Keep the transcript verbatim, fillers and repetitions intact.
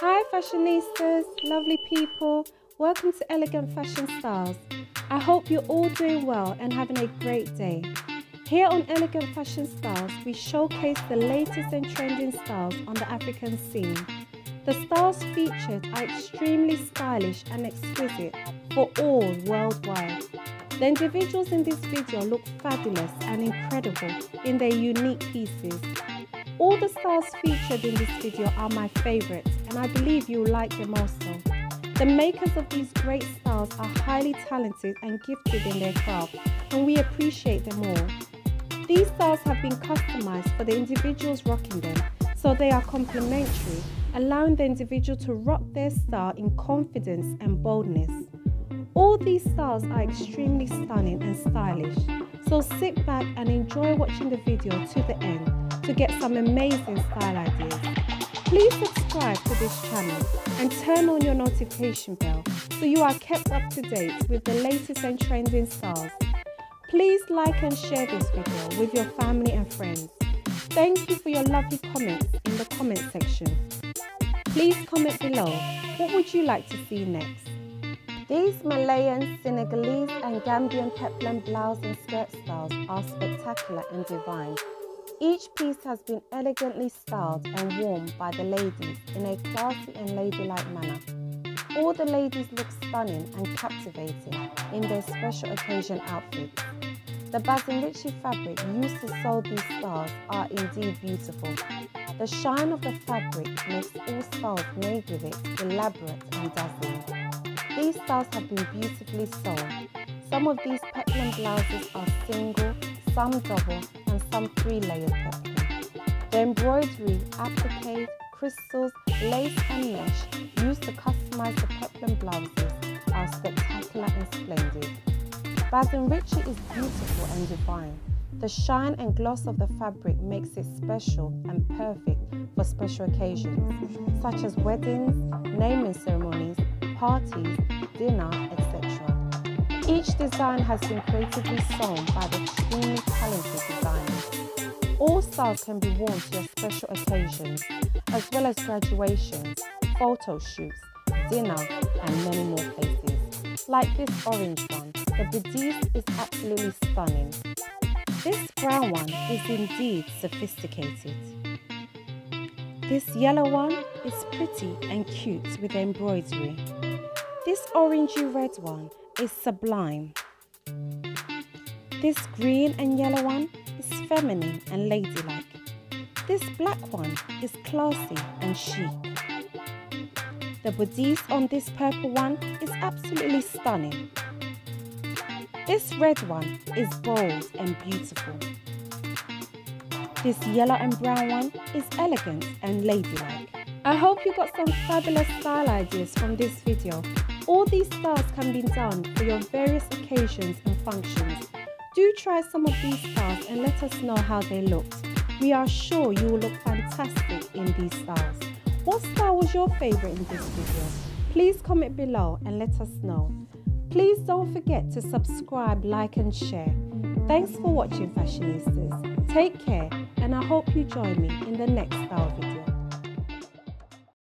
Hi fashionistas, lovely people, welcome to Elegant Fashion Styles. I hope you're all doing well and having a great day. Here on Elegant Fashion Styles, we showcase the latest and trending styles on the African scene. The styles featured are extremely stylish and exquisite for all worldwide. The individuals in this video look fabulous and incredible in their unique pieces. All the styles featured in this video are my favorites, and I believe you'll like them also. The makers of these great styles are highly talented and gifted in their craft, and we appreciate them all. These styles have been customized for the individuals rocking them, so they are complementary, allowing the individual to rock their style in confidence and boldness. All these styles are extremely stunning and stylish, so sit back and enjoy watching the video to the end to get some amazing style ideas. Please subscribe to this channel and turn on your notification bell so you are kept up to date with the latest and trending styles. Please like and share this video with your family and friends. Thank you for your lovely comments in the comment section. Please comment below, what would you like to see next? These Malayan, Senegalese and Gambian peplum blouse and skirt styles are spectacular and divine. Each piece has been elegantly styled and worn by the ladies in a classy and ladylike manner. All the ladies look stunning and captivating in their special occasion outfits. The Bazin Riche fabric used to sew these styles are indeed beautiful. The shine of the fabric makes all styles made with it elaborate and dazzling. These styles have been beautifully sewn. Some of these peplum blouses are single, some double, and some three-layered peplum. The embroidery, applique, crystals, lace and mesh used to customize the peplum blouses are spectacular and splendid. Bazin Riche is beautiful and divine. The shine and gloss of the fabric makes it special and perfect for special occasions, such as weddings, naming ceremonies, parties, dinner, et cetera. Each design has been creatively sewn by the extremely talented designers. All styles can be worn to your special occasions, as well as graduations, photo shoots, dinner, and many more places. Like this orange one, the bodice is absolutely stunning. This brown one is indeed sophisticated. This yellow one is pretty and cute with embroidery. This orangey red one is sublime. This green and yellow one is feminine and ladylike. This black one is classy and chic. The bodice on this purple one is absolutely stunning. This red one is bold and beautiful. This yellow and brown one is elegant and ladylike. I hope you got some fabulous style ideas from this video. All these styles can be done for your various occasions and functions. Do try some of these styles and let us know how they looked. We are sure you will look fantastic in these styles. What style was your favourite in this video? Please comment below and let us know. Please don't forget to subscribe, like and share. Thanks for watching fashionistas. Take care and I hope you join me in the next style video.